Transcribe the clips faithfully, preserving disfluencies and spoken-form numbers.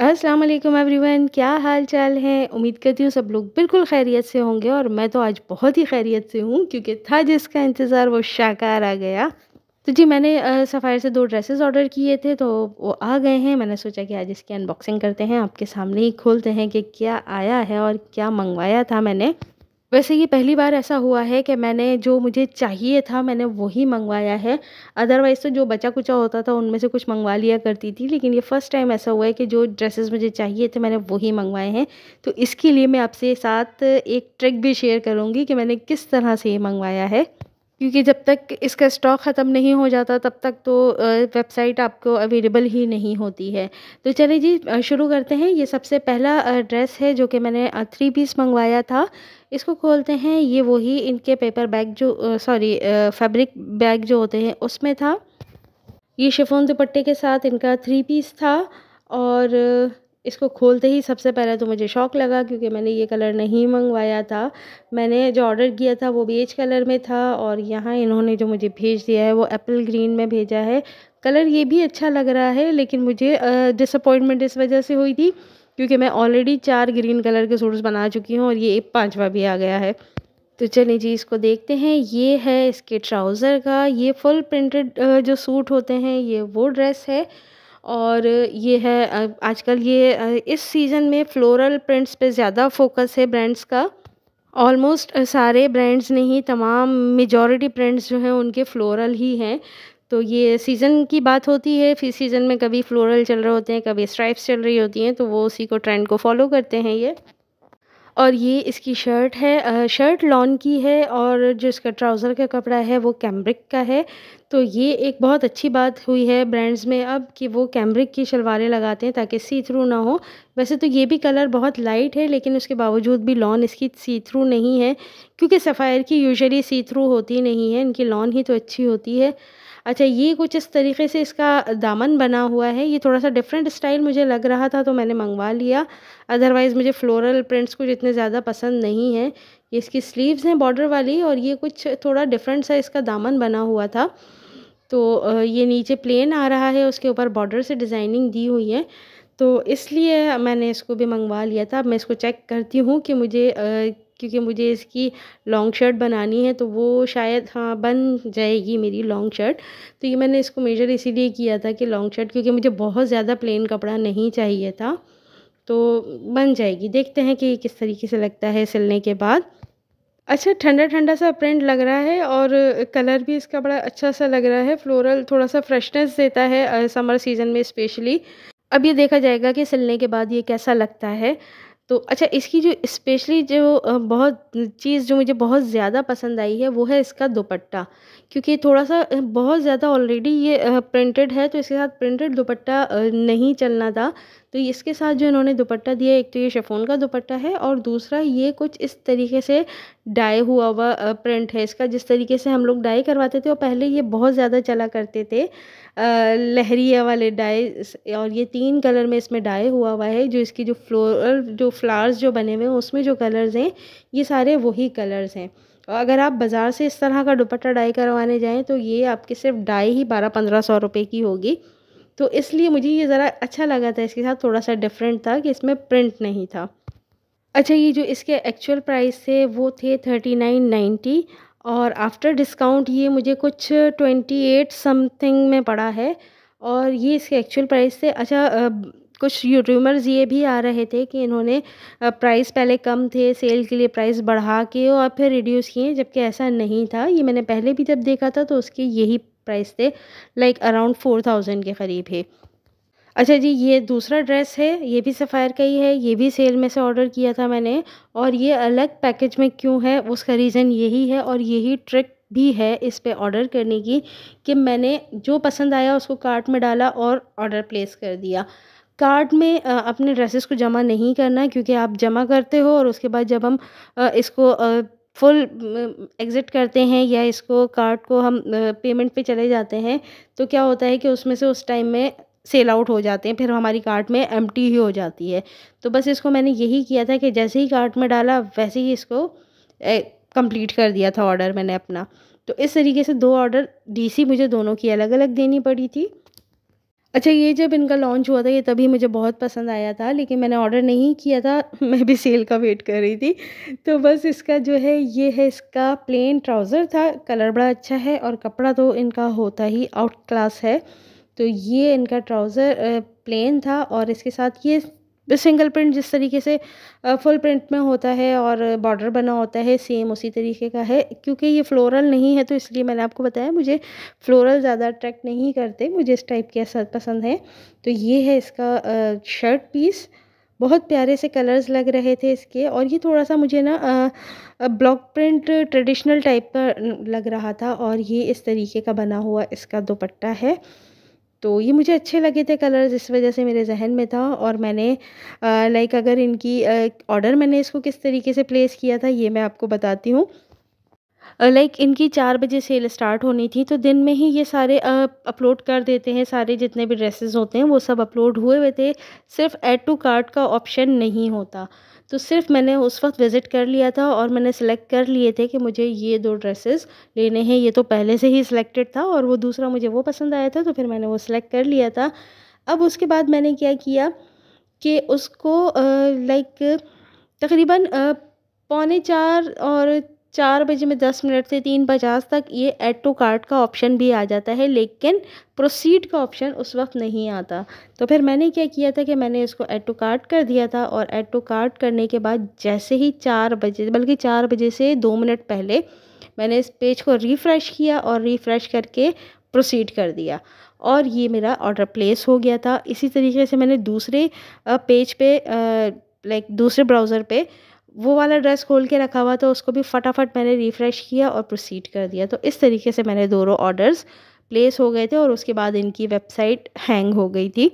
अस्सलाम वालेकुम एवरीवन, क्या हाल चाल है। उम्मीद करती हूँ सब लोग बिल्कुल खैरियत से होंगे और मैं तो आज बहुत ही खैरियत से हूँ, क्योंकि था जिसका इंतज़ार वो शाकार आ गया। तो जी मैंने सफ़ायर से दो ड्रेसेस ऑर्डर किए थे तो वो आ गए हैं। मैंने सोचा कि आज इसकी अनबॉक्सिंग करते हैं, आपके सामने ही खोलते हैं कि क्या आया है और क्या मंगवाया था मैंने। वैसे ये पहली बार ऐसा हुआ है कि मैंने जो मुझे चाहिए था मैंने वही मंगवाया है, अदरवाइज़ तो जो बचा कुचा होता था उनमें से कुछ मंगवा लिया करती थी। लेकिन ये फ़र्स्ट टाइम ऐसा हुआ है कि जो ड्रेसेस मुझे चाहिए थे मैंने वही मंगवाए हैं। तो इसके लिए मैं आपसे साथ एक ट्रिक भी शेयर करूँगी कि मैंने किस तरह से ये मंगवाया है, क्योंकि जब तक इसका स्टॉक ख़त्म नहीं हो जाता तब तक तो वेबसाइट आपको अवेलेबल ही नहीं होती है। तो चलिए जी शुरू करते हैं। ये सबसे पहला ड्रेस है जो कि मैंने थ्री पीस मंगवाया था। इसको खोलते हैं। ये वही इनके पेपर बैग जो सॉरी फैब्रिक बैग जो होते हैं उसमें था। ये शिफॉन दुपट्टे के साथ इनका थ्री पीस था और इसको खोलते ही सबसे पहले तो मुझे शौक लगा, क्योंकि मैंने ये कलर नहीं मंगवाया था। मैंने जो ऑर्डर किया था वो बेज कलर में था और यहाँ इन्होंने जो मुझे भेज दिया है वो एप्पल ग्रीन में भेजा है। कलर ये भी अच्छा लग रहा है, लेकिन मुझे डिसअपॉइंटमेंट इस वजह से हुई थी क्योंकि मैं ऑलरेडी चार ग्रीन कलर के सूट्स बना चुकी हूँ और ये एक पाँचवा भी आ गया है। तो चलिए जी इसको देखते हैं। ये है इसके ट्राउज़र का, ये फुल प्रिंटेड जो सूट होते हैं ये वो ड्रेस है। और ये है आजकल ये इस सीज़न में फ्लोरल प्रिंट्स पे ज़्यादा फोकस है ब्रांड्स का। ऑलमोस्ट सारे ब्रांड्स नहीं, तमाम मेजॉरिटी प्रिंट्स जो हैं उनके फ्लोरल ही हैं। तो ये सीज़न की बात होती है, फिर सीज़न में कभी फ्लोरल चल रहे होते हैं, कभी स्ट्राइप्स चल रही होती हैं, तो वो उसी को ट्रेंड को फॉलो करते हैं ये। और ये इसकी शर्ट है, शर्ट लॉन की है और जो इसका ट्राउज़र का कपड़ा है वो कैम्ब्रिक का है। तो ये एक बहुत अच्छी बात हुई है ब्रांड्स में अब कि वो कैम्ब्रिक की शलवारें लगाते हैं ताकि सी थ्रू ना हो। वैसे तो ये भी कलर बहुत लाइट है, लेकिन उसके बावजूद भी लॉन इसकी सी थ्रू नहीं है, क्योंकि सफ़ायर की यूजुअली सी थ्रू होती नहीं है, इनकी लॉन ही तो अच्छी होती है। अच्छा, ये कुछ इस तरीके से इसका दामन बना हुआ है। ये थोड़ा सा डिफरेंट स्टाइल मुझे लग रहा था तो मैंने मंगवा लिया, अदरवाइज़ मुझे फ्लोरल प्रिंट्स कुछ इतने ज़्यादा पसंद नहीं हैं। ये इसकी स्लीव्स हैं बॉर्डर वाली और ये कुछ थोड़ा डिफरेंट सा इसका दामन बना हुआ था। तो ये नीचे प्लेन आ रहा है, उसके ऊपर बॉर्डर से डिज़ाइनिंग दी हुई है, तो इसलिए मैंने इसको भी मंगवा लिया था। अब मैं इसको चेक करती हूँ कि मुझे, क्योंकि मुझे इसकी लॉन्ग शर्ट बनानी है तो वो शायद हाँ बन जाएगी मेरी लॉन्ग शर्ट। तो ये मैंने इसको मेजर इसीलिए किया था कि लॉन्ग शर्ट, क्योंकि मुझे बहुत ज़्यादा प्लेन कपड़ा नहीं चाहिए था, तो बन जाएगी। देखते हैं कि किस तरीके से लगता है सिलने के बाद। अच्छा, ठंडा ठंडा सा प्रिंट लग रहा है और कलर भी इसका बड़ा अच्छा सा लग रहा है। फ्लोरल थोड़ा सा फ्रेशनेस देता है समर सीज़न में स्पेशली। अब ये देखा जाएगा कि सिलने के बाद ये कैसा लगता है। तो अच्छा, इसकी जो स्पेशली जो बहुत चीज़ जो मुझे बहुत ज़्यादा पसंद आई है वो है इसका दुपट्टा, क्योंकि थोड़ा सा बहुत ज़्यादा ऑलरेडी ये प्रिंटेड है तो इसके साथ प्रिंटेड दुपट्टा नहीं चलना था। तो इसके साथ जो इन्होंने दुपट्टा दिया, एक तो ये शिफॉन का दुपट्टा है और दूसरा ये कुछ इस तरीके से डाई हुआ हुआ प्रिंट है इसका, जिस तरीके से हम लोग डाई करवाते थे और पहले ये बहुत ज़्यादा चला करते थे लहरिया वाले डाई। और ये तीन कलर में इसमें डाई हुआ हुआ है, जो इसकी जो फ्लोरल जो फ्लावर्स जो बने हुए हैं उसमें जो कलर्स हैं ये सारे वही कलर्स हैं। और अगर आप बाज़ार से इस तरह का दुपट्टा डाई करवाने जाएँ तो ये आपकी सिर्फ डाई ही बारह पंद्रह सौ रुपये की होगी। तो इसलिए मुझे ये ज़रा अच्छा लगा था, इसके साथ थोड़ा सा डिफरेंट था कि इसमें प्रिंट नहीं था। अच्छा, ये जो इसके एक्चुअल प्राइस थे वो थे थर्टी नाइन नाइन्टी, और आफ्टर डिस्काउंट ये मुझे कुछ अट्ठाईस समथिंग में पड़ा है और ये इसके एक्चुअल प्राइस थे। अच्छा, आ, कुछ यूट्यूबर्स ये भी आ रहे थे कि इन्होंने प्राइस पहले कम थे, सेल के लिए प्राइस बढ़ा के और फिर रिड्यूस किए, जबकि ऐसा नहीं था। ये मैंने पहले भी जब देखा था तो उसके यही प्राइस थे, लाइक अराउंड फोर थाउजेंड के करीब है। अच्छा जी, ये दूसरा ड्रेस है, ये भी सफ़ायर का ही है, ये भी सेल में से ऑर्डर किया था मैंने और ये अलग पैकेज में क्यों है उसका रीज़न यही है और यही ट्रिक भी है इस पे ऑर्डर करने की कि मैंने जो पसंद आया उसको कार्ट में डाला और ऑर्डर प्लेस कर दिया। कार्ट में अपने ड्रेसेस को जमा नहीं करना, क्योंकि आप जमा करते हो और उसके बाद जब हम इसको फुल एग्ज़िट करते हैं या इसको कार्ट को हम पेमेंट पे चले जाते हैं तो क्या होता है कि उसमें से उस टाइम में सेल आउट हो जाते हैं, फिर हमारी कार्ट में एम्प्टी ही हो जाती है। तो बस इसको मैंने यही किया था कि जैसे ही कार्ट में डाला वैसे ही इसको कंप्लीट कर दिया था ऑर्डर मैंने अपना। तो इस तरीके से दो ऑर्डर डीसी मुझे दोनों की अलग अलग देनी पड़ी थी। अच्छा, ये जब इनका लॉन्च हुआ था ये तभी मुझे बहुत पसंद आया था, लेकिन मैंने ऑर्डर नहीं किया था, मैं भी सेल का वेट कर रही थी। तो बस इसका जो है ये है इसका प्लेन ट्राउज़र था, कलर बड़ा अच्छा है और कपड़ा तो इनका होता ही आउट क्लास है। तो ये इनका ट्राउज़र प्लेन था और इसके साथ ये सिंगल प्रिंट जिस तरीके से फुल प्रिंट में होता है और बॉर्डर बना होता है सेम उसी तरीके का है। क्योंकि ये फ्लोरल नहीं है तो इसलिए मैंने आपको बताया मुझे फ्लोरल ज़्यादा अट्रैक्ट नहीं करते, मुझे इस टाइप के शर्ट पसंद है। तो ये है इसका शर्ट पीस, बहुत प्यारे से कलर्स लग रहे थे इसके। और ये थोड़ा सा मुझे ना ब्लॉक प्रिंट ट्रेडिशनल टाइप का लग रहा था और ये इस तरीके का बना हुआ इसका दुपट्टा है। तो ये मुझे अच्छे लगे थे कलर्स, इस वजह से मेरे जहन में था। और मैंने लाइक अगर इनकी ऑर्डर मैंने इसको किस तरीके से प्लेस किया था ये मैं आपको बताती हूँ। लाइक इनकी चार बजे सेल स्टार्ट होनी थी तो दिन में ही ये सारे अपलोड कर देते हैं, सारे जितने भी ड्रेसेस होते हैं वो सब अपलोड हुए हुए थे, सिर्फ ऐड टू कार्ट का ऑप्शन नहीं होता। तो सिर्फ मैंने उस वक्त विज़िट कर लिया था और मैंने सेलेक्ट कर लिए थे कि मुझे ये दो ड्रेसेस लेने हैं। ये तो पहले से ही सिलेक्टेड था और वो दूसरा मुझे वो पसंद आया था तो फिर मैंने वो सिलेक्ट कर लिया था। अब उसके बाद मैंने क्या किया कि उसको लाइक तकरीबन पौने चार और चार बजे में दस मिनट से तीन पचास तक ये ऐड टू कार्ट का ऑप्शन भी आ जाता है, लेकिन प्रोसीड का ऑप्शन उस वक्त नहीं आता। तो फिर मैंने क्या किया था कि मैंने इसको ऐड टू कार्ट कर दिया था और ऐड टू कार्ट करने के बाद जैसे ही चार बजे बल्कि चार बजे से दो मिनट पहले मैंने इस पेज को रिफ़्रेश किया और रिफ़्रेश करके प्रोसीड कर दिया और ये मेरा ऑर्डर प्लेस हो गया था। इसी तरीके से मैंने दूसरे पेज पे लाइक दूसरे ब्राउज़र पे वो वाला ड्रेस खोल के रखा हुआ तो उसको भी फटाफट मैंने रिफ़्रेश किया और प्रोसीड कर दिया। तो इस तरीके से मैंने दोनों ऑर्डर्स प्लेस हो गए थे और उसके बाद इनकी वेबसाइट हैंग हो गई थी,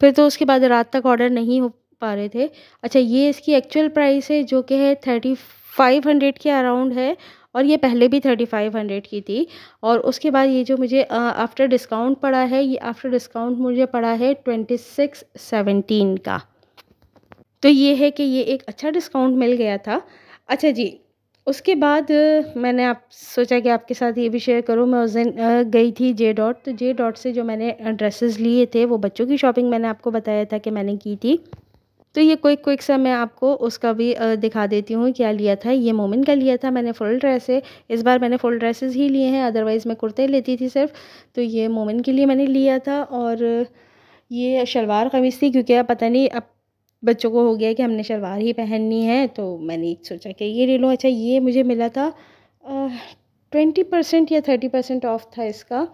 फिर तो उसके बाद रात तक ऑर्डर नहीं हो पा रहे थे। अच्छा, ये इसकी एक्चुअल प्राइस है जो कि है थर्टी फाइव हंड्रेड के अराउंड है और ये पहले भी थर्टी फाइव हंड्रेड की थी। और उसके बाद ये जो मुझे आफ्टर डिस्काउंट पड़ा है ये आफ्टर डिस्काउंट मुझे पड़ा है ट्वेंटी सिक्स सेवेंटीन का। तो ये है कि ये एक अच्छा डिस्काउंट मिल गया था। अच्छा जी, उसके बाद मैंने आप सोचा कि आपके साथ ये भी शेयर करूँ। मैं उस दिन गई थी जे डॉट, तो जे डॉट से जो मैंने ड्रेसेस लिए थे वो बच्चों की शॉपिंग मैंने आपको बताया था कि मैंने की थी। तो ये क्विक क्विक सा मैं आपको उसका भी दिखा देती हूँ क्या लिया था। ये मोमिन का लिया था मैंने फुल ड्रेस है, इस बार मैंने फुल ड्रेसेस ही लिए हैं, अदरवाइज़ मैं कुर्ते लेती थी सिर्फ। तो ये मोमिन के लिए मैंने लिया था और ये शलवार कमीज़ थी क्योंकि अब पता नहीं अब बच्चों को हो गया कि हमने शलवार ही पहननी है तो मैंने सोचा कि ये ले लूँ। अच्छा, ये मुझे मिला था ट्वेंटी परसेंट या थर्टी परसेंट ऑफ था इसका,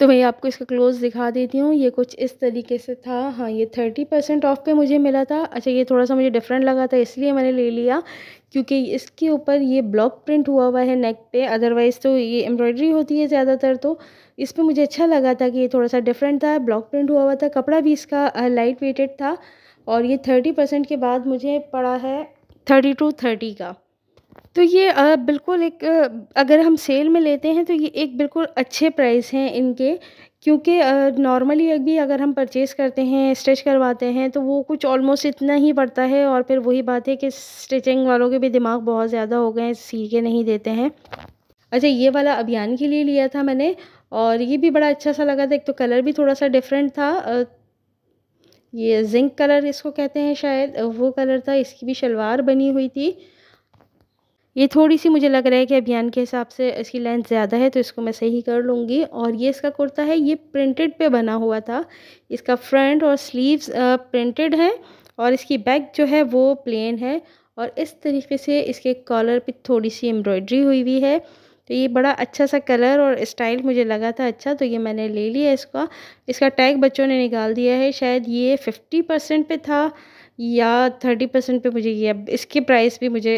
तो मैं आपको इसका क्लोज दिखा देती हूँ। ये कुछ इस तरीके से था, हाँ ये थर्टी परसेंट ऑफ पे मुझे मिला था। अच्छा, ये थोड़ा सा मुझे डिफरेंट लगा था इसलिए मैंने ले लिया क्योंकि इसके ऊपर ये ब्लॉक प्रिंट हुआ हुआ है नेक पे, अदरवाइज़ तो ये एम्ब्रॉयडरी होती है ज़्यादातर। तो इस पर मुझे अच्छा लगा था कि ये थोड़ा सा डिफरेंट था, ब्लॉक प्रिंट हुआ हुआ था, कपड़ा भी इसका लाइट वेटेड था। और ये थर्टी परसेंट के बाद मुझे पड़ा है थर्टी टू थर्टी का। तो ये आ, बिल्कुल एक आ, अगर हम सेल में लेते हैं तो ये एक बिल्कुल अच्छे प्राइस हैं इनके, क्योंकि नॉर्मली भी अगर हम परचेज़ करते हैं स्टिच करवाते हैं तो वो कुछ ऑलमोस्ट इतना ही पड़ता है। और फिर वही बात है कि स्टिचिंग वालों के भी दिमाग बहुत ज़्यादा हो गए हैं, सी के नहीं देते हैं। अच्छा, ये वाला अभियान के लिए लिया था मैंने और ये भी बड़ा अच्छा सा लगा था। एक तो कलर भी थोड़ा सा डिफरेंट था, ये जिंक कलर इसको कहते हैं शायद, वो कलर था। इसकी भी शलवार बनी हुई थी। ये थोड़ी सी मुझे लग रहा है कि अभियान के हिसाब से इसकी लेंथ ज़्यादा है तो इसको मैं सही कर लूँगी। और ये इसका कुर्ता है, ये प्रिंटेड पे बना हुआ था, इसका फ्रंट और स्लीव्स प्रिंटेड है और इसकी बैक जो है वो प्लेन है और इस तरीके से इसके कॉलर पर थोड़ी सी एम्ब्रॉयडरी हुई हुई है। तो ये बड़ा अच्छा सा कलर और स्टाइल मुझे लगा था अच्छा, तो ये मैंने ले लिया। इसका इसका टैग बच्चों ने निकाल दिया है, शायद ये फिफ्टी परसेंट पे था या थर्टी परसेंट पे, मुझे ये अब इसकी प्राइस भी मुझे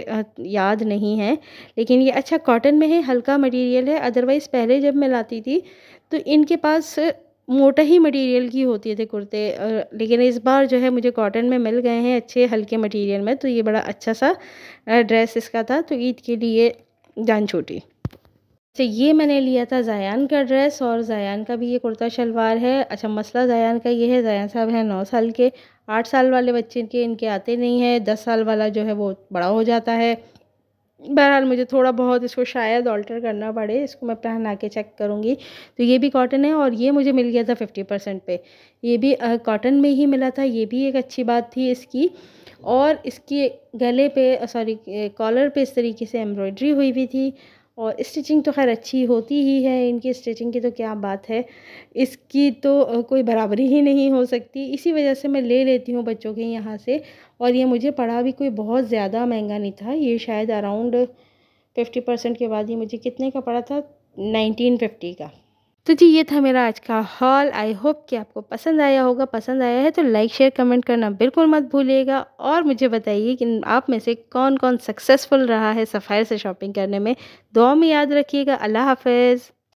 याद नहीं है। लेकिन ये अच्छा कॉटन में है, हल्का मटेरियल है, अदरवाइज़ पहले जब मैं लाती थी तो इनके पास मोटा ही मटेरियल की होती थे कुर्ते, लेकिन इस बार जो है मुझे कॉटन में मिल गए हैं अच्छे हल्के मटीरियल में। तो ये बड़ा अच्छा सा ड्रेस इसका था, तो ईद के लिए जान छूटी। तो ये मैंने लिया था ज़ायान का ड्रेस और ज़ायान का भी ये कुर्ता शलवार है। अच्छा, मसला ज़ायान का ये है, ज़ायान साहब हैं नौ साल के, आठ साल वाले बच्चे के इनके आते नहीं है, दस साल वाला जो है वो बड़ा हो जाता है, बहरहाल मुझे थोड़ा बहुत इसको शायद ऑल्टर करना पड़े, इसको मैं पहना के चेक करूँगी। तो ये भी कॉटन है और ये मुझे मिल गया था फिफ्टी परसेंट पे, ये भी कॉटन में ही मिला था, ये भी एक अच्छी बात थी इसकी। और इसके गले पे सॉरी कॉलर पे इस तरीके से एम्ब्रॉयडरी हुई हुई थी, और स्टिचिंग तो खैर अच्छी होती ही है, इनकी स्टिचिंग की तो क्या बात है, इसकी तो कोई बराबरी ही नहीं हो सकती। इसी वजह से मैं ले लेती हूँ बच्चों के यहाँ से। और ये मुझे पड़ा भी कोई बहुत ज़्यादा महंगा नहीं था, ये शायद अराउंड फिफ्टी परसेंट के बाद ये मुझे कितने का पड़ा था, नाइनटीन फिफ्टी का। तो जी ये था मेरा आज का हॉल, आई होप कि आपको पसंद आया होगा। पसंद आया है तो लाइक शेयर कमेंट करना बिल्कुल मत भूलिएगा। और मुझे बताइए कि आप में से कौन कौन सक्सेसफुल रहा है सफ़ायर से शॉपिंग करने में। दुआ में याद रखिएगा। अल्लाह हाफिज़।